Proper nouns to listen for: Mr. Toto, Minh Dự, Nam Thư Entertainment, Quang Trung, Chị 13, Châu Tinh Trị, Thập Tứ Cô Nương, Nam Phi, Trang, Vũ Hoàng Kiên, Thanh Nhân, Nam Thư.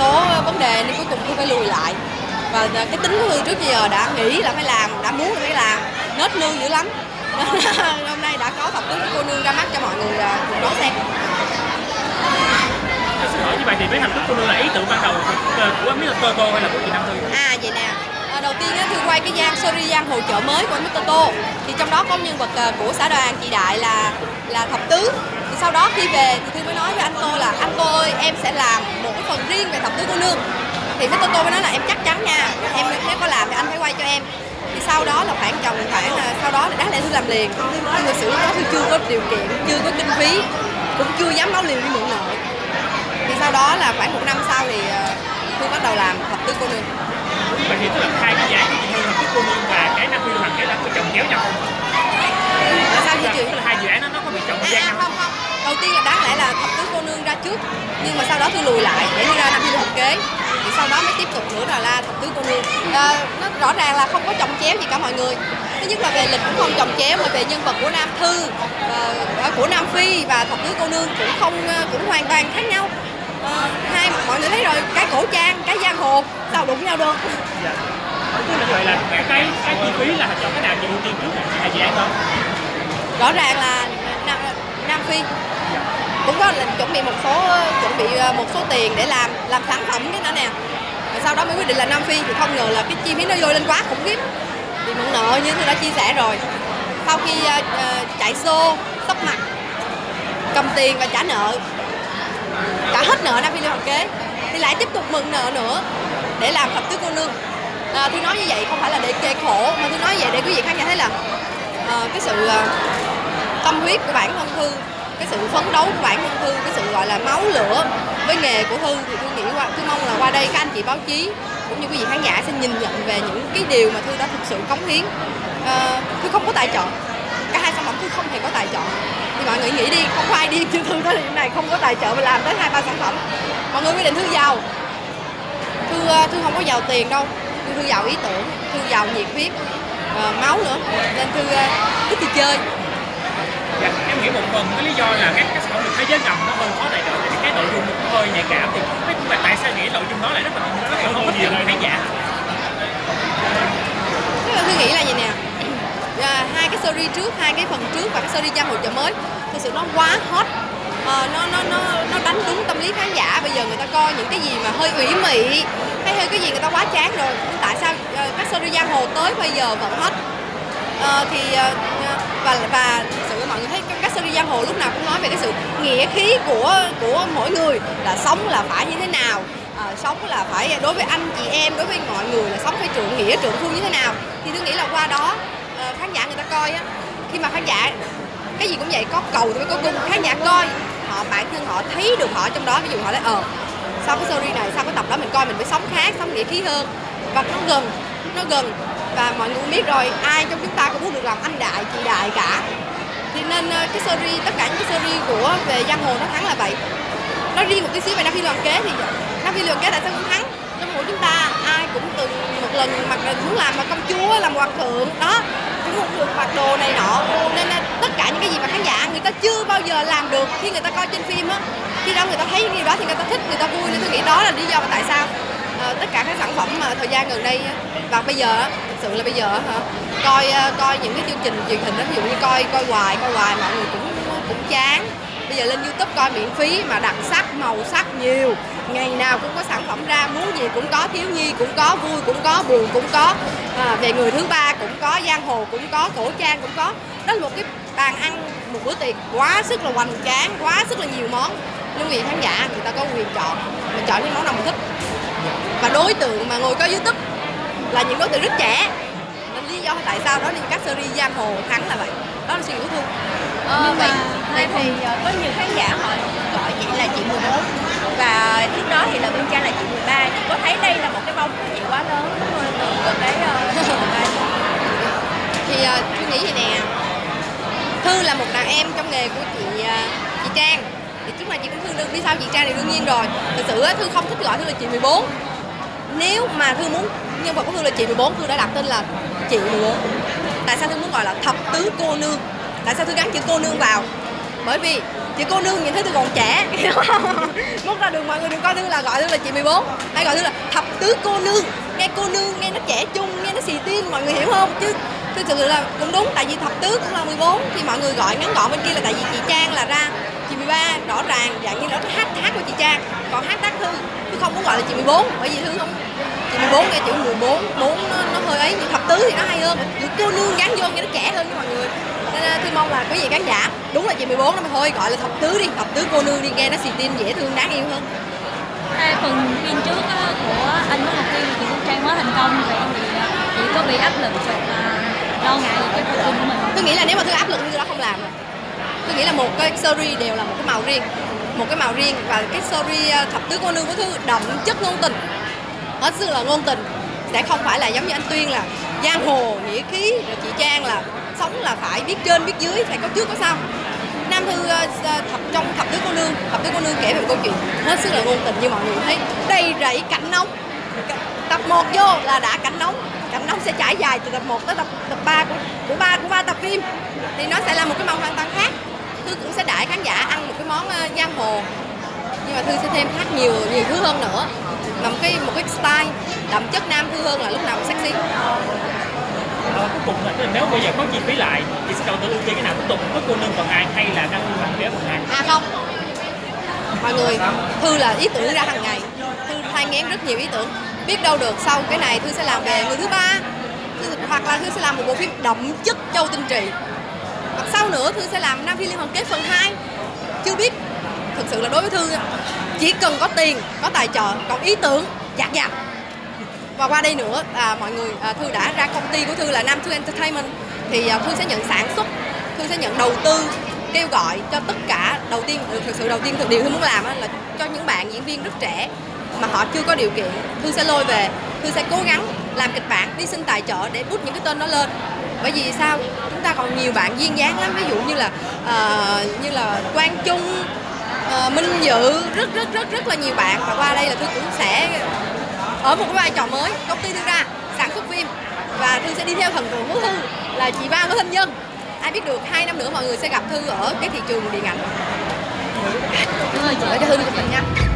số vấn đề nên cuối cùng cô phải lùi lại. Và cái tính của Hương trước giờ đã nghĩ là phải làm, đã muốn là phải làm, nết nương dữ lắm. Hôm nay đã có Thập Tứ Cô Nương ra mắt cho mọi người cùng đón xem. Xin lỗi, như vậy thì với Thập Tứ Cô Nương là ý tưởng ban đầu của Mr. Toto hay là của chị Nam Thư? À vậy nè, đầu tiên Thư quay cái series giang hồ chợ mới của Mr. Toto. Thì trong đó có nhân vật của xã đoàn chị Đại là Thập Tứ. Thì sau đó khi về thì Thư mới nói với anh Tô là anh Tô ơi, em sẽ làm một cái phần riêng về Thập Tứ Cô Nương. Thì Mr. Toto mới nói là em chắc chắn nha, em nếu có làm thì anh phải quay cho em. Thì sau đó là sau đó thì đáng lẽ Thư làm liền. Nhưng thực sự lúc đó Thư chưa có điều kiện, chưa có kinh phí, cũng chưa dám báo liền đi mượn nợ. Thì sau đó là khoảng một năm sau thì Thư bắt đầu làm Thập Tứ Cô Nương. Vậy thì tức là hai cái giải như Thập Tứ Cô Nương và cái Nam Phi Hoàng Kiên có chồng kéo nhau không? Sao vậy chị? Tức là hai dự án nó có bị chồng kéo nhau không? Không. Đầu tiên là đáng lẽ là Thập Tứ Cô Nương ra trước, nhưng mà sau đó Thư lùi lại để đi ra Nam Phi Hoàng Kế. Thì sau đó mới tiếp tục nữa là Thập Tứ Cô Nương. Nó rõ ràng là không có chồng chéo gì cả mọi người. Thứ nhất là về lịch cũng không chồng chéo, mà về nhân vật của Nam Thư, của Nam Phi và Thập Tứ Cô Nương cũng hoàn toàn khác nhau. Hai mọi người thấy rồi, cái cổ trang, cái giang hồ sao đụng nhau được. Dạ. Vậy là cái chi phí là chọn cái nào chị ưu tiên trước hay dự án không? Rõ ràng là Nam Phi. Dạ. Cũng có là chuẩn bị một số tiền để làm sản phẩm cái đó nè. Rồi sau đó mới quyết định là Nam Phi, thì không ngờ là cái chi phí nó vô lên quá khủng khiếp. Vì mượn nợ như tôi đã chia sẻ rồi. Sau khi chạy show, tóc mặt, cầm tiền và trả nợ, trả hết nợ Nam Phi Hoàng Kế thì lại tiếp tục mượn nợ nữa để làm Thập Tứ Cô Nương. Tôi nói như vậy không phải là để kê khổ, mà tôi nói vậy để quý vị khán giả thấy là cái sự tâm huyết của bản thân Thư, cái sự phấn đấu của bản thân Thư, cái sự gọi là máu lửa với nghề của Thư, thì tôi nghĩ tôi mong là qua đây các anh chị báo chí cũng như quý vị khán giả sẽ nhìn nhận về những cái điều mà Thư đã thực sự cống hiến. Thư không có tài trợ, cả hai sản phẩm Thư không hề có tài trợ. Thì mọi người nghĩ đi, không có ai điên chứ Thư tới điểm này không có tài trợ mà làm tới 2-3 sản phẩm. Mọi người quyết định Thư giàu. Thư không có giàu tiền đâu, Thư giàu ý tưởng, Thư giàu nhiệt huyết, máu nữa, nên Thư thích thì chơi. Dạ, em nghĩ một phần cái lý do là các sản phẩm được thế giới ngầm nó hơi khó tài trợ, thì cái nội dung nó hơi nhạy cảm, thì không biết tại sao nghĩ nội dung nó lại rất là không nhiều khán giả. Thư nghĩ là vậy nè. Hai cái series trước, hai cái phần trước và cái series giang hồ chợ mới thực sự nó quá hot, nó đánh đúng tâm lý khán giả. Bây giờ người ta coi những cái gì mà hơi ủy mị hay hơi cái gì người ta quá chán rồi, nhưng tại sao các series giang hồ tới bây giờ vẫn hot? Và thực sự mọi người thấy các series giang hồ lúc nào cũng nói về cái sự nghĩa khí của mỗi người, là sống là phải như thế nào, sống là phải đối với anh chị em, đối với mọi người là sống phải trượng nghĩa trượng phu như thế nào. Thì tôi nghĩ là qua đó khán giả người ta coi á, khi mà khán giả cái gì cũng vậy, có cầu thì có cung, khán giả coi họ bản thân họ thấy được họ trong đó. Ví dụ họ nói sau cái series này, sau cái tập đó mình coi mình phải sống khác, sống nghĩa khí hơn, và nó gần. Và mọi người cũng biết rồi, ai trong chúng ta cũng muốn được làm anh đại chị đại cả, thì nên cái series, tất cả những cái series của về giang hồ nó thắng là vậy. Nói riêng một tí xíu về Nam Phi Hoàng Kế thì Nam Phi Hoàng Kế tại sao cũng thắng? Trong mỗi chúng ta ai cũng từng một lần mặc muốn làm mà công chúa, làm hoàng thượng đó, cũng được mặc đồ này nọ, nên tất cả những cái gì mà khán giả người ta chưa bao giờ làm được, khi người ta coi trên phim á, khi đó người ta thấy những điều đó thì người ta thích, người ta vui, nên tôi nghĩ đó là lý do mà tại sao tất cả các sản phẩm mà thời gian gần đây và bây giờ thực sự là bây giờ coi những cái chương trình truyền hình đó, ví dụ như coi hoài mọi người cũng chán. Bây giờ lên YouTube coi miễn phí mà đặc sắc, màu sắc nhiều, ngày nào cũng có sản phẩm ra, muốn gì cũng có, thiếu nhi cũng có, vui cũng có, buồn cũng có, về người thứ ba cũng có, giang hồ cũng có, cổ trang cũng có. Đó là một cái bàn ăn, một bữa tiệc quá sức là hoành tráng, quá sức là nhiều món. Nhưng vì khán giả người ta có quyền chọn, mình chọn những món nào mình thích. Và đối tượng mà ngồi coi YouTube là những đối tượng rất trẻ. Nên lý do tại sao đó nên các series giang hồ thắng là vậy. Đó là suy nghĩ của Thương. Nay thì có nhiều khán giả họ gọi chị là chị 13 và trước đó thì là bên Trang là chị 13. Chị có thấy đây là một cái bóng của chị quá lớn từ cái chị 13? Thì tôi nghĩ vậy nè, Thư là một đàn em trong nghề của chị Trang. Thì trước này chị cũng thương đương đi sau chị Trang thì đương nhiên rồi. Thực sự Thư không thích gọi Thư là chị 14. Nếu mà Thư muốn nhân vật của Thư là chị 14, Thư đã đặt tên là chị 14. Tại sao Thư muốn gọi là Thập Tứ Cô Nương? Tại sao Thư gắn chữ cô nương vào? bởi vì chị cô nương nhìn thấy tôi còn trẻ, hiểu không? Lúc ra đường mọi người đừng coi Thư là gọi Thư là chị 14, hay gọi Thư là thập tứ cô nương, nghe cô nương nghe nó trẻ trung, nghe nó xì tin, mọi người hiểu không? Chứ thực sự là cũng đúng, tại vì thập tứ cũng là 14 thì mọi người gọi ngắn gọn bên kia là tại vì chị Trang là ra chị 13 rõ ràng, dạng như là hát của chị Trang, còn hát Thư tôi không muốn gọi là chị 14 bởi vì Thư không, chị 14 nghe chữ 14 nó hơi ấy, nhưng thập tứ thì nó hay hơn, chữ cô nương gắn vô nghe nó trẻ hơn với mọi người. Nên Thư mong là quý vị khán giả đúng là chị 14 năm thôi gọi là thập tứ đi, thập tứ cô nương đi, nghe nó xì tin dễ thương đáng yêu hơn. Hai phần phim trước của anh Vũ Hoàng Kiên thì Trang quá thành công, vậy thì chị có bị áp lực lo ngại về cái bộ phim của mình? Tôi nghĩ là nếu mà Thư áp lực thì Thư đã không làm rồi. Tôi nghĩ là một cái series đều là một cái màu riêng, và cái series thập tứ cô nương của Thư đậm chất ngôn tình, hết sức là ngôn tình, sẽ không phải là giống như anh Tuyên là giang hồ nghĩa khí, rồi chị Trang là sống là phải biết trên biết dưới, phải có trước có sau. Nam Thư trong thập tứ cô nương kể về một câu chuyện hết sức là ngôn tình, như mọi người thấy đầy rẫy cảnh nóng. Tập 1 vô là đã cảnh nóng sẽ trải dài từ tập 1 tới tập 3 của ba tập phim, thì nó sẽ là một cái màu hoàn toàn khác. Thư cũng sẽ đãi khán giả ăn một cái món giang hồ, nhưng mà Thư sẽ thêm khác nhiều thứ hơn nữa, mà một cái style đậm chất Nam Thư hơn là lúc nào cũng sexy. Cuối cùng là nếu bây giờ có chi phí lại thì sẽ đầu tư ưu tiên cái nào, tiếp tục với cô nương còn ai hay là Nam Thư Hoàng Kiên còn ai? À không, mọi người, Thư là ý tưởng ra hàng ngày, Thư thay ngén rất nhiều ý tưởng, biết đâu được sau cái này Thư sẽ làm về người thứ ba, hoặc là Thư sẽ làm một bộ phim đậm chất Châu Tinh Trị, hoặc sau nữa Thư sẽ làm Nam Phi liên hoàn kết phần 2, chưa biết. Thực sự là đối với Thư chỉ cần có tiền, có tài trợ, còn ý tưởng dạt. Và qua đây nữa mọi người, Thư đã ra công ty của Thư là Nam Thư Entertainment, thì Thư sẽ nhận sản xuất, Thư sẽ nhận đầu tư, kêu gọi cho tất cả. Thực sự đầu tiên điều Thư muốn làm là cho những bạn diễn viên rất trẻ mà họ chưa có điều kiện, Thư sẽ lôi về, Thư sẽ cố gắng làm kịch bản, đi xin tài trợ để bút những cái tên nó lên. Bởi vì sao? Chúng ta còn nhiều bạn duyên dáng lắm, ví dụ như là Quang Trung, Minh Dự, rất là nhiều bạn. Và qua đây là Thư cũng sẽ ở một cái vai trò mới, công ty Thư ra sản xuất phim và Thư sẽ đi theo thần tượng của Thư là chị Ba của Thanh Nhân. Ai biết được 2 năm nữa mọi người sẽ gặp Thư ở cái thị trường điện ảnh. Đúng rồi, chị. Để Thư được nha.